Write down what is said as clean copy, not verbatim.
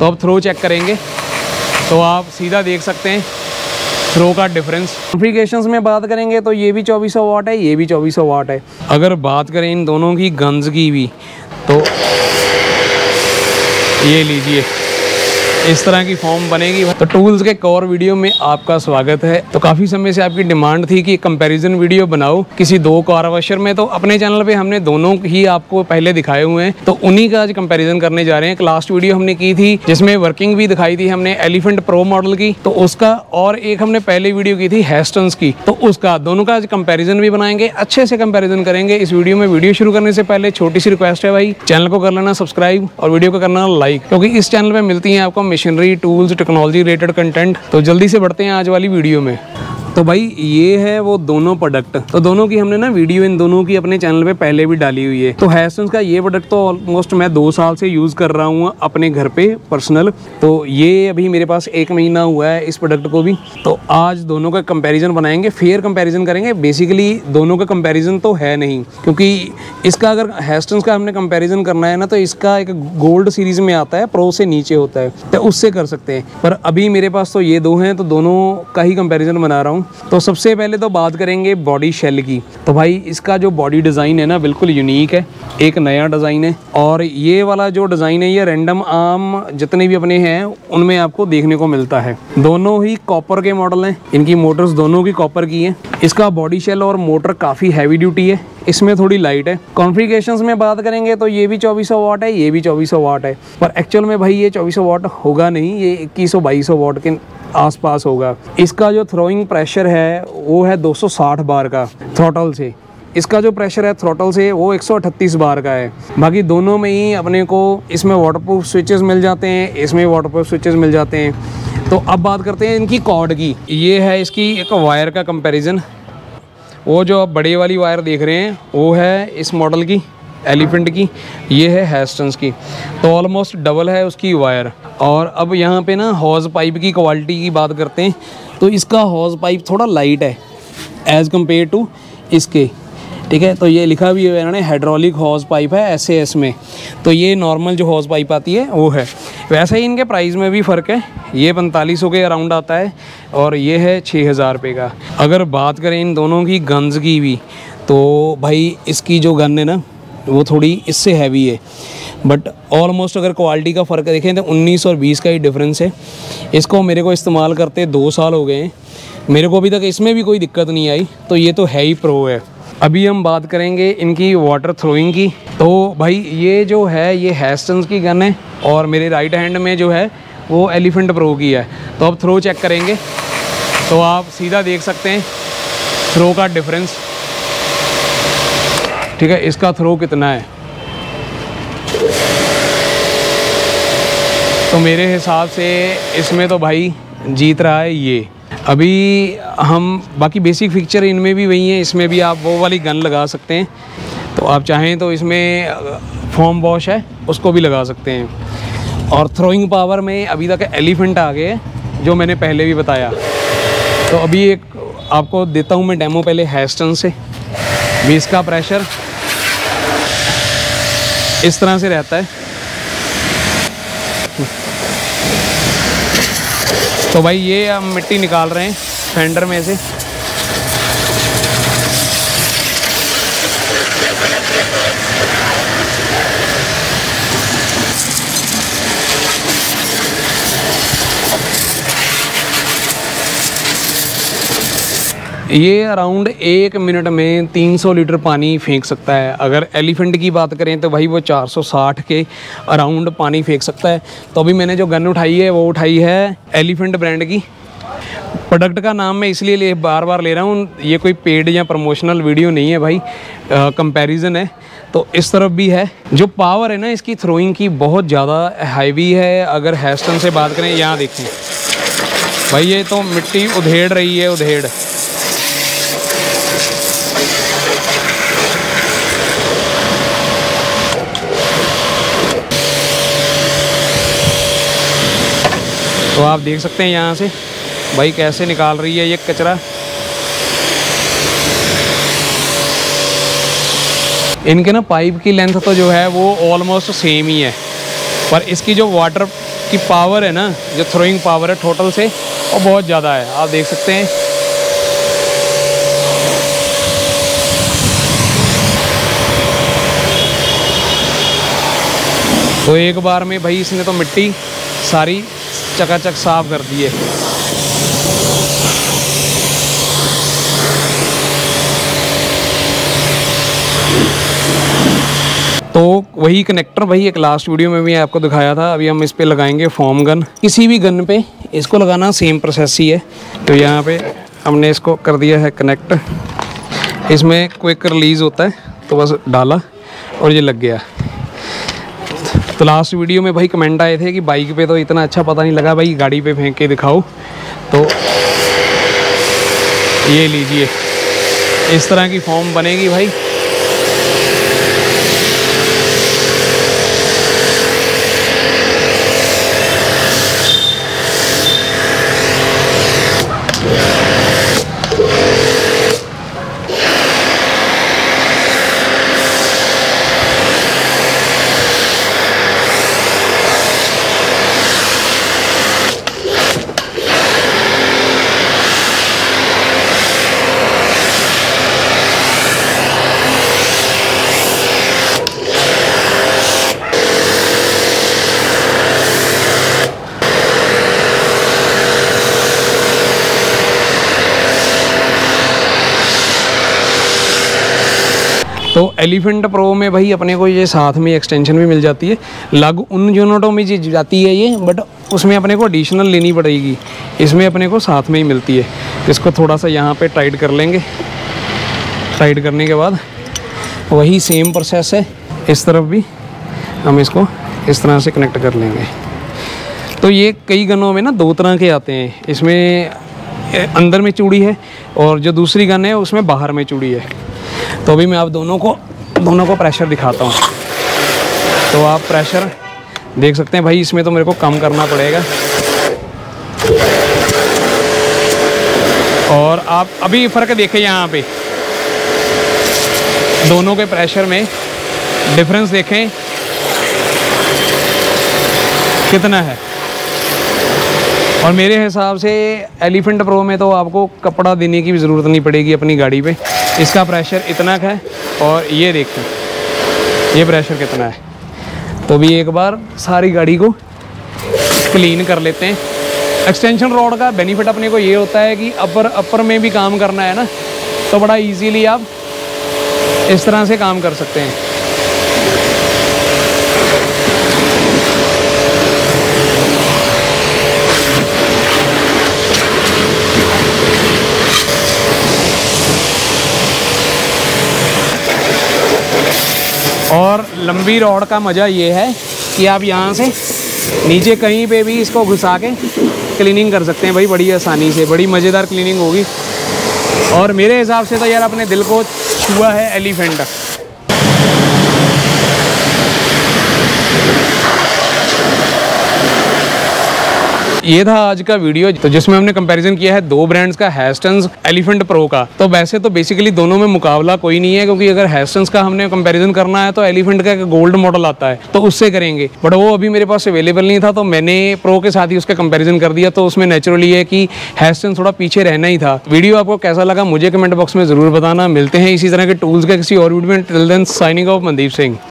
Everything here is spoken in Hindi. तो अब थ्रो चेक करेंगे तो आप सीधा देख सकते हैं थ्रो का डिफरेंस। कॉन्फ़िगरेशंस में बात करेंगे तो ये भी 2400 वाट है, ये भी 2400 वाट है। अगर बात करें इन दोनों की गन्स की भी, तो ये लीजिए इस तरह की फॉर्म बनेगी। तो टूल्स के कोर वीडियो में आपका स्वागत है। तो काफ़ी समय से आपकी डिमांड थी कि कंपैरिजन वीडियो बनाओ किसी दो कार वॉशर में, तो अपने चैनल पे हमने दोनों ही आपको पहले दिखाए हुए हैं, तो उन्हीं का आज कंपैरिजन करने जा रहे हैं। लास्ट वीडियो हमने की थी जिसमें वर्किंग भी दिखाई थी हमने एलिफेंट प्रो मॉडल की, तो उसका, और एक हमने पहले वीडियो की थी हेस्टिंग्स की, तो उसका, दोनों का आज कंपैरिजन भी बनाएंगे, अच्छे से कंपैरिजन करेंगे इस वीडियो में। वीडियो शुरू करने से पहले छोटी सी रिक्वेस्ट है भाई, चैनल को कर लेना सब्सक्राइब और वीडियो को करना लाइक, क्योंकि इस चैनल पर मिलती है आपको machinery, tools, technology related content. तो जल्दी से बढ़ते हैं आज वाली वीडियो में। तो भाई ये है वो दोनों प्रोडक्ट, तो दोनों की हमने ना वीडियो इन दोनों की अपने चैनल पे पहले भी डाली हुई है। तो हेस्टिंग्स का ये प्रोडक्ट तो ऑलमोस्ट मैं 2 साल से यूज़ कर रहा हूँ अपने घर पे पर्सनल, तो ये अभी मेरे पास 1 महीना हुआ है इस प्रोडक्ट को भी। तो आज दोनों का कंपेरिजन बनाएंगे, फेयर कंपेरिजन करेंगे। बेसिकली दोनों का कंपेरिजन तो है नहीं, क्योंकि इसका, अगर हेस्टिंग्स का हमने कंपेरिजन करना है ना, तो इसका एक गोल्ड सीरीज़ में आता है, प्रो से नीचे होता है, तो उससे कर सकते हैं। पर अभी मेरे पास तो ये दो हैं, तो दोनों का ही कंपेरिजन बना रहा हूँ। तो सबसे पहले तो बात करेंगे बॉडी शेल की। तो भाई इसका जो बॉडी डिज़ाइन है ना, बिल्कुल यूनिक है, एक नया डिज़ाइन है। और ये वाला जो डिज़ाइन है, ये रैंडम आर्म जितने भी अपने हैं उनमें आपको देखने को मिलता है। दोनों ही कॉपर के मॉडल हैं, इनकी मोटर्स दोनों की कॉपर की हैं। इसका बॉडी शेल और मोटर काफ़ी हैवी ड्यूटी है, इसमें थोड़ी लाइट है। कॉन्फ़िगरेशंस में बात करेंगे तो ये भी 2400 वाट है, ये भी 2400 वाट है, पर एक्चुअल में भाई ये 2400 वाट होगा नहीं, ये 2100-2200 वाट के आसपास होगा। इसका जो थ्रोइंग प्रेशर है वो है 260 बार का थ्रोटल से, इसका जो प्रेशर है थ्रोटल से वो 138 बार का है। बाकी दोनों में ही अपने को इसमें वाटरप्रूफ स्विचेस मिल जाते हैं, इसमें वाटरप्रूफ स्विचेस मिल जाते हैं। तो अब बात करते हैं इनकी कॉर्ड की। ये है इसकी एक वायर का कंपैरिजन। वो जो आप बड़े वाली वायर देख रहे हैं वो है इस मॉडल की, एलिफेंट की, ये है हेस्टिंग्स की। तो ऑलमोस्ट डबल है उसकी वायर। और अब यहाँ पे ना हॉज पाइप की क्वालिटी की बात करते हैं, तो इसका हॉज पाइप थोड़ा लाइट है एज़ कम्पेयर टू इसके, ठीक है। तो ये लिखा भी है इन्होंने, हाइड्रोलिक हॉज पाइप है SAS में, तो ये नॉर्मल जो हॉज पाइप आती है वो है। वैसे ही इनके प्राइस में भी फ़र्क है, ये 4500 के अराउंड आता है और ये है 6000 रुपये का। अगर बात करें इन दोनों की गन्स की भी, तो भाई इसकी जो गन है ना वो थोड़ी इससे हैवी है, बट ऑलमोस्ट अगर क्वालिटी का फ़र्क देखें तो 19 और 20 का ही डिफरेंस है। इसको मेरे को इस्तेमाल करते 2 साल हो गए हैं, मेरे को अभी तक इसमें भी कोई दिक्कत नहीं आई, तो ये तो है ही प्रो है। अभी हम बात करेंगे इनकी वाटर थ्रोइंग की। तो भाई ये जो है ये हेस्टिंग्स की गन है और मेरे राइट हैंड में जो है वो एलिफेंट प्रो की है। तो अब थ्रो चेक करेंगे तो आप सीधा देख सकते हैं थ्रो का डिफरेंस, ठीक है। इसका थ्रो कितना है, तो मेरे हिसाब से इसमें तो भाई जीत रहा है ये। अभी हम बाकी बेसिक फीचर इनमें भी वही हैं, इसमें भी आप वो वाली गन लगा सकते हैं, तो आप चाहें तो इसमें फॉर्म वॉश है उसको भी लगा सकते हैं। और थ्रोइंग पावर में अभी तक एलिफेंट आ गए है, जो मैंने पहले भी बताया। तो अभी एक आपको देता हूं मैं डेमो पहले हेस्टिंग्स से। 20 का प्रेशर इस तरह से रहता है। तो भाई ये हम मिट्टी निकाल रहे हैं फेंडर में से, ये अराउंड 1 मिनट में 300 लीटर पानी फेंक सकता है। अगर एलिफेंट की बात करें तो भाई वो 460 के अराउंड पानी फेंक सकता है। तो अभी मैंने जो गन उठाई है वो उठाई है एलिफेंट ब्रांड की। प्रोडक्ट का नाम मैं इसलिए बार बार ले रहा हूँ, ये कोई पेड या प्रमोशनल वीडियो नहीं है भाई, कंपैरिजन है, तो इस तरफ भी है। जो पावर है ना इसकी थ्रोइंग की बहुत ज़्यादा हैवी है। अगर हेस्टिंग्स से बात करें, यहाँ देखें भाई ये तो मिट्टी उधेड़ रही है, उधेड़, तो आप देख सकते हैं यहाँ से भाई कैसे निकाल रही है ये कचरा। इनके ना पाइप की लेंथ तो जो है वो ऑलमोस्ट सेम ही है, पर इसकी जो वाटर इसकी पावर है ना, जो थ्रोइंग पावर है टोटल से, और बहुत ज़्यादा है। आप देख सकते हैं तो एक बार में भाई इसने तो मिट्टी सारी चकाचक साफ कर दी है। तो वही कनेक्टर भाई एक लास्ट वीडियो में भी आपको दिखाया था, अभी हम इस पे लगाएंगे फॉर्म गन। किसी भी गन पे इसको लगाना सेम प्रोसेस ही है। तो यहाँ पे हमने इसको कर दिया है कनेक्ट, इसमें क्विक रिलीज़ होता है तो बस डाला और ये लग गया। तो लास्ट वीडियो में भाई कमेंट आए थे कि बाइक पे तो इतना अच्छा पता नहीं लगा, भाई गाड़ी पे फेंक के दिखाओ। तो ये लीजिए, इस तरह की फॉर्म बनेगी भाई। तो एलिफेंट प्रो में भाई अपने को ये साथ में एक्सटेंशन भी मिल जाती है, लागू उन यूनिटों में जी जाती है ये, बट उसमें अपने को एडिशनल लेनी पड़ेगी, इसमें अपने को साथ में ही मिलती है। इसको थोड़ा सा यहाँ पे टाइट कर लेंगे, टाइट करने के बाद वही सेम प्रोसेस है, इस तरफ भी हम इसको इस तरह से कनेक्ट कर लेंगे। तो ये कई गनों में ना दो तरह के आते हैं, इसमें अंदर में चूड़ी है और जो दूसरी गन है उसमें बाहर में चूड़ी है। तो अभी मैं आप दोनों को प्रेशर दिखाता हूँ। तो आप प्रेशर देख सकते हैं भाई, इसमें तो मेरे को कम करना पड़ेगा। और आप अभी फ़र्क देखें, यहाँ पे दोनों के प्रेशर में डिफरेंस देखें कितना है। और मेरे हिसाब से एलिफेंट प्रो में तो आपको कपड़ा देने की भी ज़रूरत नहीं पड़ेगी अपनी गाड़ी पे, इसका प्रेशर इतना है। और ये देखें ये प्रेशर कितना है। तो भी एक बार सारी गाड़ी को क्लीन कर लेते हैं। एक्सटेंशन रॉड का बेनिफिट अपने को ये होता है कि अपर में भी काम करना है ना, तो बड़ा इजीली आप इस तरह से काम कर सकते हैं। और लंबी रॉड का मज़ा ये है कि आप यहाँ से नीचे कहीं पे भी इसको घुसा के क्लीनिंग कर सकते हैं भाई, बड़ी आसानी से, बड़ी मज़ेदार क्लीनिंग होगी। और मेरे हिसाब से तो यार अपने दिल को छुआ है एलिफेंट। ये था आज का वीडियो, तो जिसमें हमने कंपैरिजन किया है दो ब्रांड्स का, हेस्टिंग्स एलिफेंट प्रो का। तो वैसे तो बेसिकली दोनों में मुकाबला कोई नहीं है, क्योंकि अगर हेस्टिंग्स का हमने कंपैरिजन करना है तो एलिफेंट का एक गोल्ड मॉडल आता है तो उससे करेंगे, बट वो अभी मेरे पास अवेलेबल नहीं था, तो मैंने प्रो के साथ ही उसका कंपैरिजन कर दिया। तो उसमें नेचुरली है कि हेस्टिंग्स थोड़ा पीछे रहना ही था। वीडियो आपको कैसा लगा मुझे कमेंट बॉक्स में ज़रूर बताना। मिलते हैं इसी तरह के टूल्स के किसी और वीडियो में। Till then signing off Mandeep Singh.